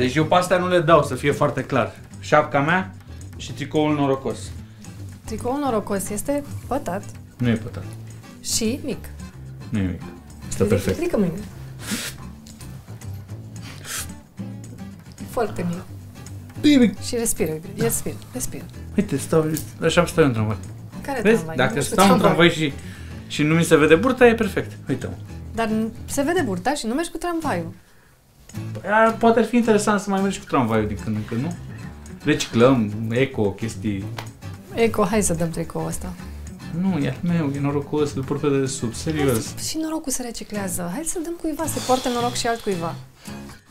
Deci eu pe astea nu le dau, să fie foarte clar. Șapca mea și tricoul norocos. Tricoul norocos este pătat. Nu e pătat. Și mic. Nu e mic. Stă perfect. Ridică mâinile. Foarte mic. E mic. Și respiră, respiră. Uite, stau, așa stau eu în tramvai. Care tramvai? Dacă stau în tramvai și nu mi se vede burta, e perfect. Uite-mă. Dar se vede burta și nu mergi cu tramvaiul. Păi, poate ar fi interesant să mai mergi cu tramvaiul din când în când, nu? Reciclăm, eco, chestii... Eco, hai să dăm tricoul ăsta. Nu, e al meu, e norocos, îl port pe dedesubt, serios. Și norocul se reciclează. Hai să-l dăm cuiva, se poartă noroc și altcuiva.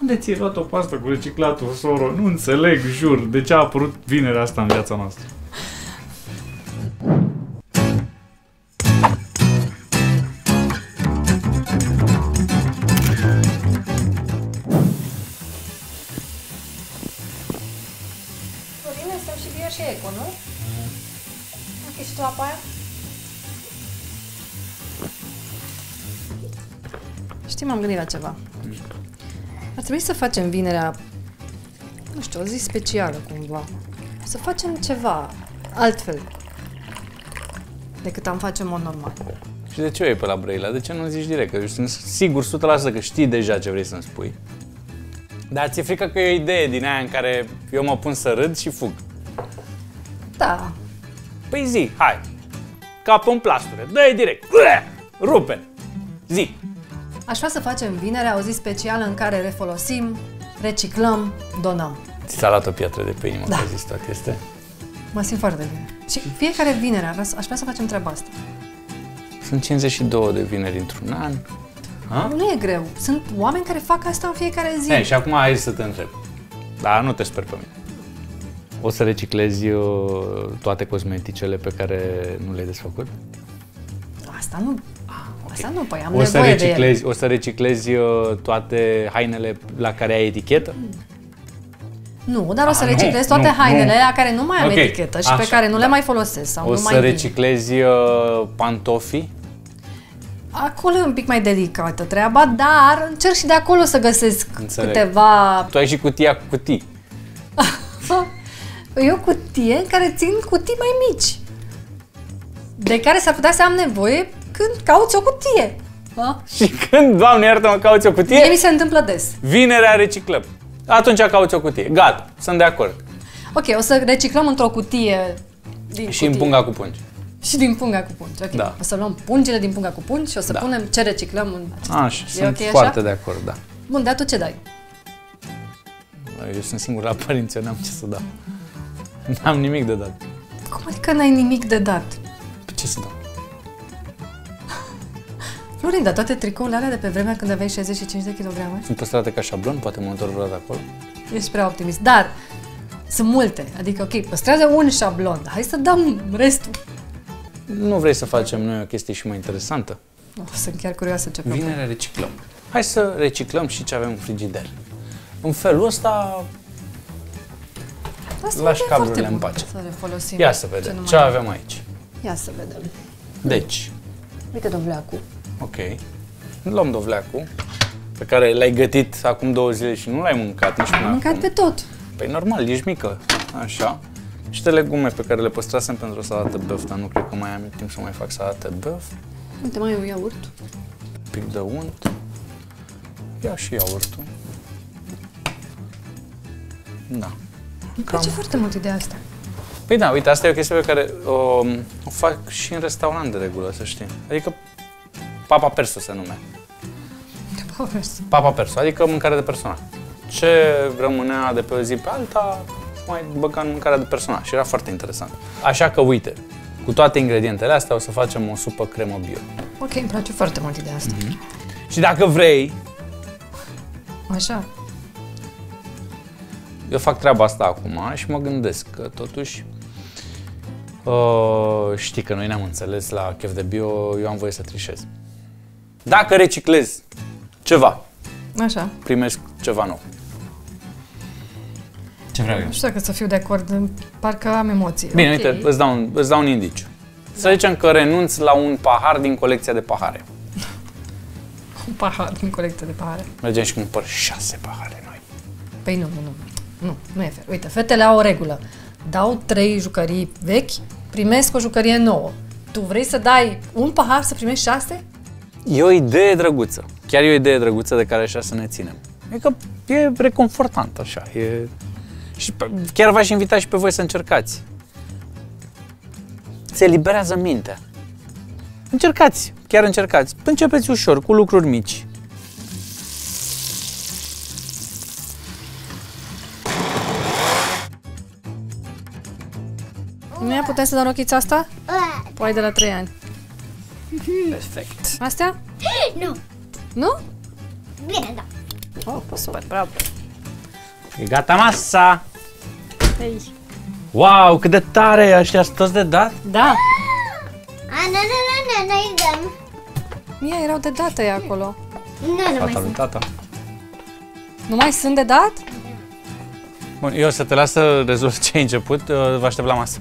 Unde ți-ai luat o pastă cu reciclatul, soro? Nu înțeleg, jur, de ce a apărut vinerea asta în viața noastră. Florin, stăm și bio și eco, nu? Ok, și tu apa aia? Știi, m-am gândit la ceva. Ar trebui să facem vinerea, nu știu, o zi specială cumva. Să facem ceva altfel decât am face în mod normal. Și de ce o iei pe la Brăila? De ce nu zici direct? Că eu sunt sigur 100% că știi deja ce vrei să-mi spui. Dar ți-e frică că e o idee din aia în care eu mă pun să râd și fug. Da. Păi zi, hai. Capul în plasture, dă-i direct, rupe, zi. Aș vrea să facem vinerea o zi specială în care refolosim, reciclăm, donăm. Ți s-a luat o piatră de pe inimă, da. Că ai zis toate este. Mă simt foarte bine. Și fiecare vinere aș vrea să facem treaba asta. Sunt 52 de vineri într-un an. Ha? Nu e greu. Sunt oameni care fac asta în fiecare zi. Hey, și acum hai să te întreb. Dar nu te sper pe mine. O să reciclezi toate cosmeticele pe care nu le-ai desfăcut? Asta nu... Asta nu, păi am nevoie de ele. O să reciclezi toate hainele la care ai etichetă? Nu, dar o să reciclezi toate hainele la care nu mai am etichetă și pe care nu le mai folosesc. Sau o să reciclezi pantofii? Acolo e un pic mai delicată treaba, dar încerc și de acolo să găsesc câteva... Tu ai și cutia cu cutii. Eu cutie în care țin cutii mai mici, de care s-ar putea să am nevoie când cauți o cutie. A? Și când, Doamne iartă-mă, cauți o cutie? Mie mi se întâmplă des. Vinerea reciclăm. Atunci cauți o cutie. Gata, sunt de acord. Ok, o să reciclăm într-o cutie din și cutie. În punga cu pungi. Și din punga cu pungi, ok. Da. O să luăm pungile din punga cu pungi și o să punem ce reciclăm în acesta. Așa, sunt okay, foarte așa? De acord, da. Bun, dar tu ce dai? Eu sunt singur la părinți, eu n-am ce să dau. N-am nimic de dat. Cum adică n-ai nimic de dat? Pe ce să dau? Florin, dar toate tricourile alea de pe vremea când aveai 65 de kilograme? Sunt păstrate ca șablon, poate mă întorc vreodată acolo. Ești prea optimist, dar sunt multe. Adică, ok, păstrează un șablon, hai să dăm restul. Nu vrei să facem noi o chestie și mai interesantă? Oh, sunt chiar curioasă ce propun. Vinerea reciclăm. Hai să reciclăm și ce avem în frigider. În felul ăsta... Lași cablurile în pace. Ia să vedem ce avem aici. Ia să vedem. Deci... Uite dovleacul. Ok. Luăm dovleacul, pe care l-ai gătit acum 2 zile și nu l-ai mâncat nici până. Am mâncat acum. Pe tot. Păi normal, ești mică. Așa. Niște legume pe care le păstrasem pentru o salată băf, dar nu cred că mai am timp să mai fac salată băf. Uite, mai e un iaurt. Pic de unt. Ia și iaurtul. Da. Îmi place foarte mult ideea asta. Păi da, uite, asta e o chestie pe care o fac și în restaurant de regulă, să știi. Adică Papa Persu se numea. Papa Persu. Papa Persu, adică mâncare de personal. Ce rămânea de pe o zi pe alta, se mai băga în mâncarea de personal și era foarte interesant. Așa că uite, cu toate ingredientele astea o să facem o supă cremă bio. Ok, îmi place foarte mult ideea asta. Și dacă vrei... Așa. Eu fac treaba asta acum și mă gândesc că totuși... știi că noi ne-am înțeles la Chef de Bio, eu am voie să trișez. Dacă reciclez ceva, așa, primesc ceva nou. Ce vreau eu? Nu știu dacă să fiu de acord, parcă am emoții. Bine, okay. Uite, îți dau un indiciu. Da. Să zicem că renunț la un pahar din colecția de pahare. Un pahar din colecția de pahare? Mergem și cumpăr 6 pahare noi. Păi nu e fair. Uite, fetele au o regulă. Dau 3 jucării vechi, primesc o jucărie nouă. Tu vrei să dai un pahar să primești 6? E o idee drăguță. Chiar e o idee drăguță de care așa să ne ținem. E că e reconfortant așa. E... Și chiar v-aș invita și pe voi să încercați. Se eliberează mintea. Încercați, chiar încercați. Începeți ușor, cu lucruri mici. Nu putem să dăm rochița asta? Poate de la 3 ani. Perfect. Astea? Nu. Nu? Bine, da. Oh, super, bravo. E gata masa! Ei. Wow, cât de tare! Aștia sunt toți de dat? Da. Noi dăm. Mia, erau de dată ei acolo. Nu mai sunt. Nu mai sunt de dat? Da. Bun, eu o să te las să rezolvi ce ai început. Vă aștept la masă.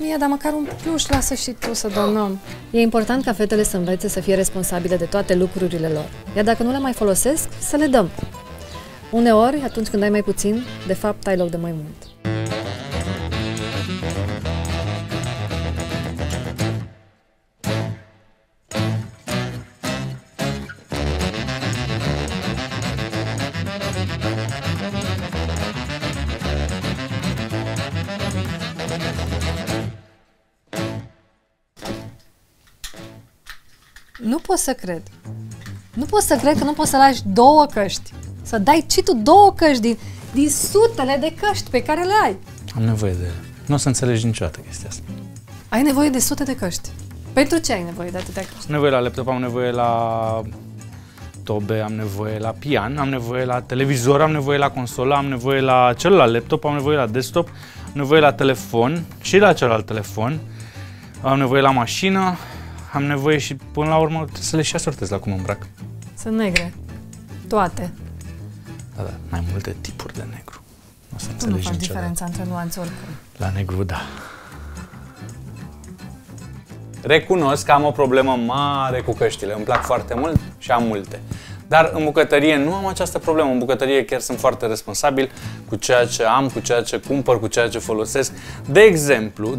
Mia, dar măcar un pluș lasă și tu să donăm. E important ca fetele să învețe să fie responsabile de toate lucrurile lor. Iar dacă nu le mai folosesc, să le dăm. Uneori, atunci când ai mai puțin, de fapt ai loc de mai mult. Nu pot să cred. Nu pot să cred că nu poți să lași 2 căști. Să dai și tu 2 căști din sutele de căști pe care le ai. Am nevoie de ele. Nu o să înțelegi niciodată chestia asta. Ai nevoie de sute de căști. Pentru ce ai nevoie de atâtea căști? Am nevoie la laptop, am nevoie la tobe, am nevoie la pian, am nevoie la televizor, am nevoie la consolă, am nevoie la celălalt laptop, am nevoie la desktop, am nevoie la telefon și la celălalt telefon, am nevoie la mașină. Am nevoie și, până la urmă, să le și asortez la cum îmbrac. Sunt negre. Toate. Da, da, mai multe tipuri de negru. O să înțelegi niciodată. Nu faci diferența între nuanțe oricum. La negru, da. Recunosc că am o problemă mare cu căștile. Îmi plac foarte mult și am multe. Dar în bucătărie nu am această problemă. În bucătărie chiar sunt foarte responsabil cu ceea ce am, cu ceea ce cumpăr, cu ceea ce folosesc. De exemplu,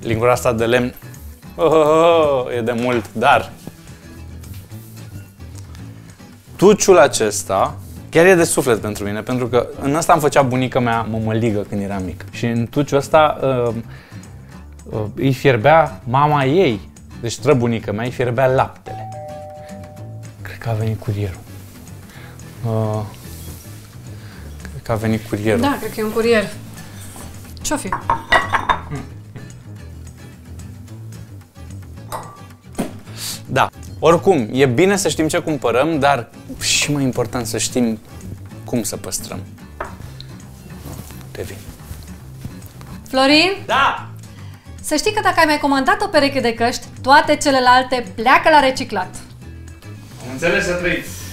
lingura asta de lemn e de mult, dar tuciul acesta chiar e de suflet pentru mine, pentru că în asta îmi făcea bunica mea mămăligă când eram mic. Și în tuciul ăsta îi fierbea mama ei, deci străbunica mea, îi fierbea laptele. Cred că a venit curierul. Da, cred că e un curier. Ce-o fi? Da. Oricum, e bine să știm ce cumpărăm, dar și mai important să știm cum să păstrăm. Revin. Florin? Da! Să știi că dacă ai mai comandat o pereche de căști, toate celelalte pleacă la reciclat. Am înțeles, să trăiți!